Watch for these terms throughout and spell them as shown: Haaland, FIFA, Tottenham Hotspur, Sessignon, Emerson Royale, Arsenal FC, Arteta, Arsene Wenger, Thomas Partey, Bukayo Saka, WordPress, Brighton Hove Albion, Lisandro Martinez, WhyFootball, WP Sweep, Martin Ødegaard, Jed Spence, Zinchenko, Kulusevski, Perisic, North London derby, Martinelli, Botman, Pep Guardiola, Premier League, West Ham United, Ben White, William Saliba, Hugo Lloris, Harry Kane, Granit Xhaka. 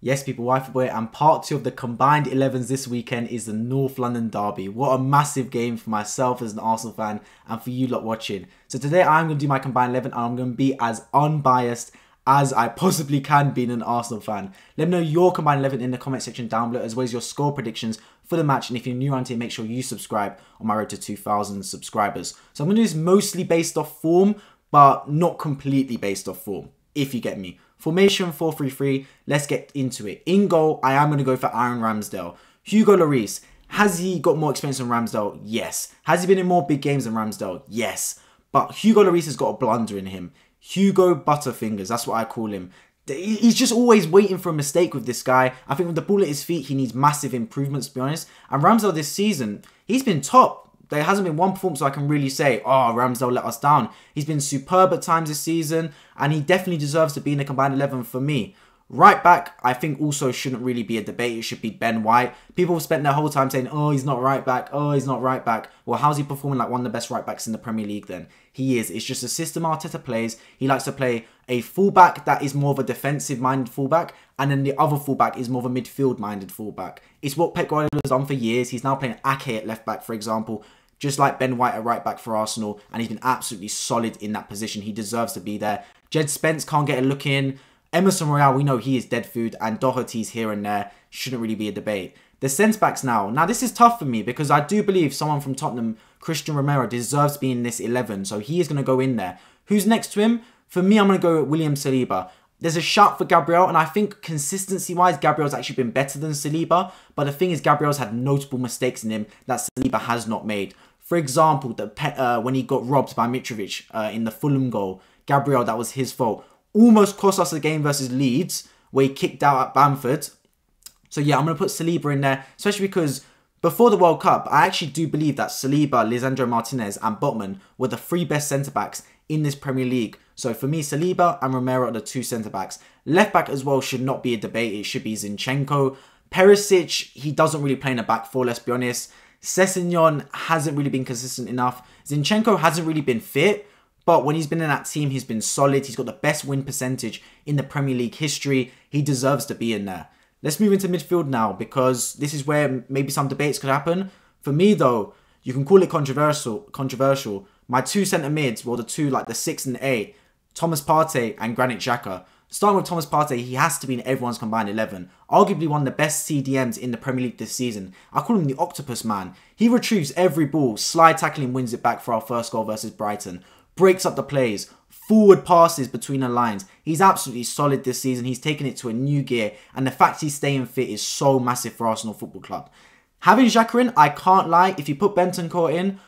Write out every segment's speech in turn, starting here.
Yes, people, WhyFootball, and part two of the combined 11s this weekend is the North London Derby. What a massive game for myself as an Arsenal fan and for you lot watching. So today I'm going to do my combined 11 and I'm going to be as unbiased as I possibly can being an Arsenal fan. Let me know your combined 11 in the comment section down below, as well as your score predictions for the match. And if you're new around here, make sure you subscribe on my road to 2,000 subscribers. So I'm going to do this mostly based off form, but not completely based off form, if you get me. Formation 4-3-3, let's get into it. In goal, I am going to go for Aaron Ramsdale. Hugo Lloris, has he got more experience than Ramsdale? Yes. Has he been in more big games than Ramsdale? Yes. But Hugo Lloris has got a blunder in him. Hugo Butterfingers, that's what I call him. He's just always waiting for a mistake with this guy. I think with the ball at his feet, he needs massive improvements, to be honest. And Ramsdale this season, he's been top. There hasn't been one performance I can really say, oh, Ramsdale let us down. He's been superb at times this season, and he definitely deserves to be in the combined 11 for me. Right back, I think also shouldn't really be a debate. It should be Ben White. People have spent their whole time saying, oh, he's not right back. Oh, he's not right back. Well, how's he performing like one of the best right backs in the Premier League then? He is. It's just the system Arteta plays. He likes to play a fullback that is more of a defensive-minded fullback, and then the other fullback is more of a midfield-minded fullback. It's what Pep Guardiola has done for years. He's now playing Ake at left back, for example, just like Ben White at right back for Arsenal, and he's been absolutely solid in that position. He deserves to be there. Jed Spence can't get a look in. Emerson Royale, we know he is dead food, and Doherty's here and there. Shouldn't really be a debate. The centre-backs now. Now, this is tough for me because I do believe someone from Tottenham, Christian Romero, deserves to be in this 11, so he is going to go in there. Who's next to him? For me, I'm going to go with William Saliba. There's a shout for Gabriel, and I think consistency-wise, Gabriel's actually been better than Saliba, but the thing is, Gabriel's had notable mistakes in him that Saliba has not made. For example, when he got robbed by Mitrovic in the Fulham goal, Gabriel, that was his fault. Almost cost us the game versus Leeds, where he kicked out at Bamford. So yeah, I'm going to put Saliba in there, especially because before the World Cup, I actually do believe that Saliba, Lisandro Martinez and Botman were the three best centre-backs in this Premier League. So for me, Saliba and Romero are the two centre-backs. Left-back as well should not be a debate. It should be Zinchenko. Perisic, he doesn't really play in a back four, let's be honest. Sessignon hasn't really been consistent enough. Zinchenko hasn't really been fit, but when he's been in that team, he's been solid. He's got the best win percentage in the Premier League history. He deserves to be in there. Let's move into midfield now, because this is where maybe some debates could happen. For me, though, you can call it controversial. My two centre mids, well, the two, like the 6 and 8, Thomas Partey and Granit Xhaka. Starting with Thomas Partey, he has to be in everyone's combined 11. Arguably one of the best CDMs in the Premier League this season. I call him the Octopus Man. He retrieves every ball, slide tackling, wins it back for our first goal versus Brighton. Breaks up the plays, forward passes between the lines. He's absolutely solid this season. He's taken it to a new gear, and the fact he's staying fit is so massive for Arsenal Football Club. Having Xhaka in, I can't lie. If you put Bentancur in,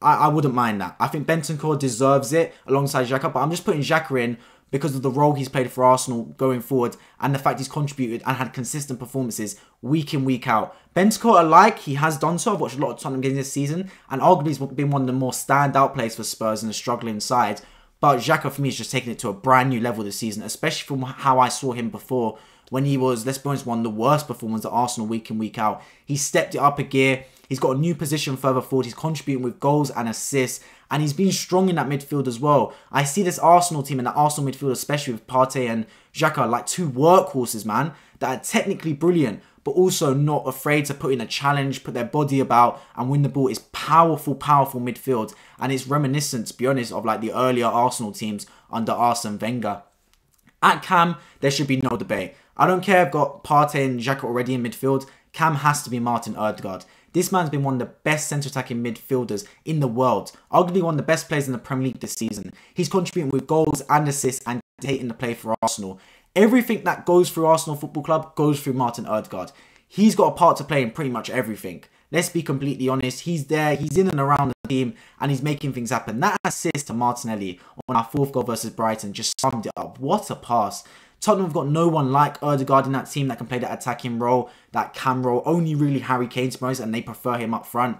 I wouldn't mind that. I think Bentancur deserves it alongside Xhaka, but I'm just putting Xhaka in because of the role he's played for Arsenal going forward and the fact he's contributed and had consistent performances week in, week out. Bentancur alike, he has done so. I've watched a lot of Tottenham games this season, and arguably he's been one of the more standout players for Spurs and a struggling side. But Xhaka, for me, is just taking it to a brand new level this season, especially from how I saw him before when he was, let's be honest, one of the worst performers at Arsenal week in, week out. He stepped it up a gear. He's got a new position further forward. He's contributing with goals and assists, and he's been strong in that midfield as well. I see this Arsenal team and the Arsenal midfield, especially with Partey and Xhaka, like two workhorses, man, that are technically brilliant, but also not afraid to put in a challenge, put their body about and win the ball. It's powerful, powerful midfield, and it's reminiscent, to be honest, of like the earlier Arsenal teams under Arsene Wenger. At Cam, there should be no debate. I don't care, I've got Partey and Xhaka already in midfield. Cam has to be Martin Ødegaard. This man's been one of the best centre-attacking midfielders in the world. Arguably one of the best players in the Premier League this season. He's contributing with goals and assists and dictating the play for Arsenal. Everything that goes through Arsenal Football Club goes through Martin Ødegaard. He's got a part to play in pretty much everything. Let's be completely honest. He's there, he's in and around the team, and he's making things happen. That assist to Martinelli on our fourth goal versus Brighton just summed it up. What a pass. Tottenham have got no one like Ødegaard in that team that can play that attacking role, that cam role. Only really Harry Kane's most, and they prefer him up front.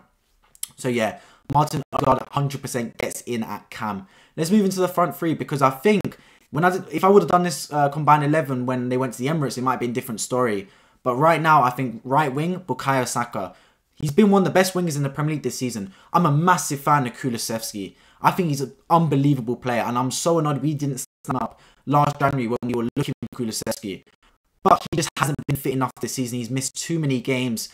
So yeah, Martin Ødegaard 100% gets in at cam. Let's move into the front three, because I think if I would have done this combined 11 when they went to the Emirates, it might have been a different story. But right now, I think right wing, Bukayo Saka. He's been one of the best wingers in the Premier League this season. I'm a massive fan of Kulusevski. I think he's an unbelievable player, and I'm so annoyed we didn't stand up last January when we were looking for Kulusevski. but he just hasn't been fit enough this season. He's missed too many games.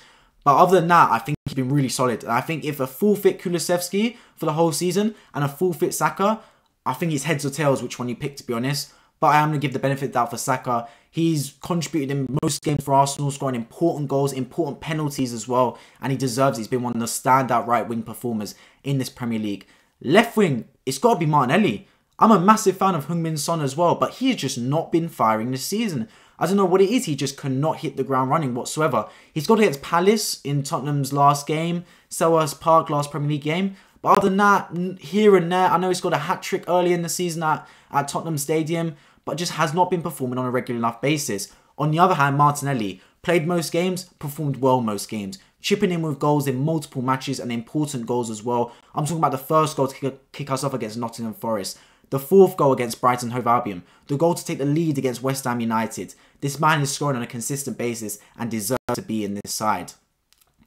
But other than that, I think he's been really solid. And I think if a full-fit Kulusevski for the whole season and a full-fit Saka, I think it's heads or tails which one you pick, to be honest. But I am going to give the benefit of the doubt for Saka. He's contributed in most games for Arsenal, scoring important goals, important penalties as well. And he deserves it. He's been one of the standout right-wing performers in this Premier League. Left wing, it's got to be Martinelli. I'm a massive fan of Heung-Min Son as well, but he has just not been firing this season. I don't know what it is. He just cannot hit the ground running whatsoever. He scored against Palace in Tottenham's last game, Selhurst Park last Premier League game. But other than that, here and there, I know he scored a hat-trick early in the season at Tottenham Stadium, but just has not been performing on a regular enough basis. On the other hand, Martinelli played most games, performed well most games, chipping in with goals in multiple matches and important goals as well. I'm talking about the first goal to kick us off against Nottingham Forest, the fourth goal against Brighton Hove Albion, the goal to take the lead against West Ham United. This man is scoring on a consistent basis and deserves to be in this side.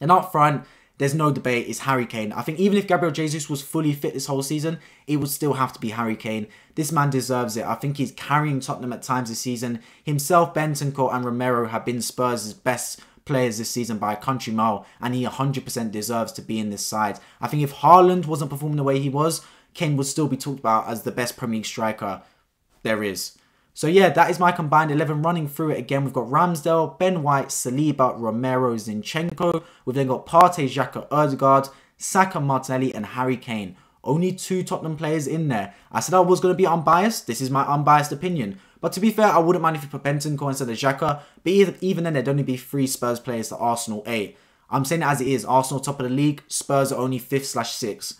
And up front, there's no debate, it's Harry Kane. I think even if Gabriel Jesus was fully fit this whole season, it would still have to be Harry Kane. This man deserves it. I think he's carrying Tottenham at times this season. Himself, Bentancur and Romero have been Spurs' best players this season by a country mile, and he 100% deserves to be in this side. I think if Haaland wasn't performing the way he was, Kane would still be talked about as the best Premier League striker there is. So yeah, that is my combined 11. Running through it again, we've got Ramsdale, Ben White, Saliba, Romero, Zinchenko. We've then got Partey, Xhaka, Ødegaard, Saka, Martinelli and Harry Kane. Only two Tottenham players in there. I said I was going to be unbiased. This is my unbiased opinion. But to be fair, I wouldn't mind if you put Bentancur instead of Xhaka. But even then, there'd only be 3 Spurs players to Arsenal 8. I'm saying it as it is. Arsenal top of the league. Spurs are only 5/6.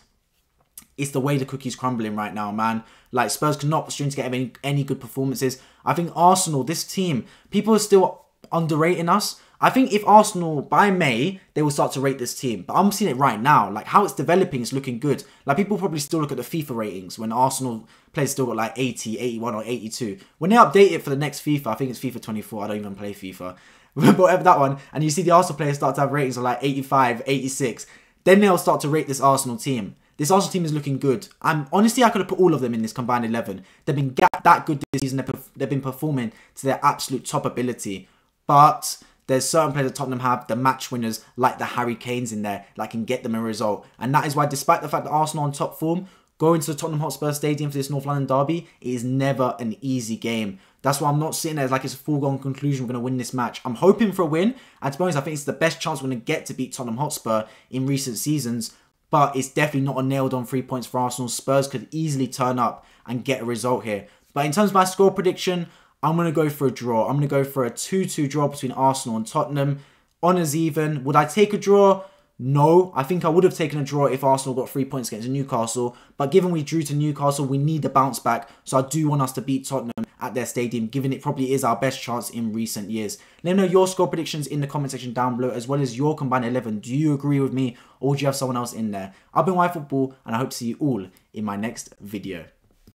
It's the way the cookie's crumbling right now, man. Like, Spurs cannot string together any good performances. I think Arsenal, this team, people are still underrating us. I think if Arsenal, by May, they will start to rate this team. But I'm seeing it right now. Like, how it's developing is looking good. Like, people probably still look at the FIFA ratings when Arsenal players still got, like, 80, 81 or 82. When they update it for the next FIFA, I think it's FIFA 24. I don't even play FIFA. But whatever that one. And you see the Arsenal players start to have ratings of, like, 85, 86. Then they'll start to rate this Arsenal team. This Arsenal team is looking good. Honestly, I could have put all of them in this combined 11. They've been that good this season. They've been performing to their absolute top ability. But there's certain players that Tottenham have, the match winners, like the Harry Kanes in there, that can get them a result. And that is why, despite the fact that Arsenal are on top form, going to the Tottenham Hotspur Stadium for this North London derby, it is never an easy game. That's why I'm not sitting there like it's a foregone conclusion we're going to win this match. I'm hoping for a win. And to be honest, I think it's the best chance we're going to get to beat Tottenham Hotspur in recent seasons. But it's definitely not a nailed-on 3 points for Arsenal. Spurs could easily turn up and get a result here. But in terms of my score prediction, I'm going to go for a draw. I'm going to go for a 2-2 draw between Arsenal and Tottenham. Honours even. Would I take a draw? No. I think I would have taken a draw if Arsenal got 3 points against Newcastle. But given we drew to Newcastle, we need the bounce back. So I do want us to beat Tottenham at their stadium, given it probably is our best chance in recent years. Let me know your score predictions in the comment section down below, as well as your combined 11. Do you agree with me, or do you have someone else in there? I've been WhyFootball, and I hope to see you all in my next video.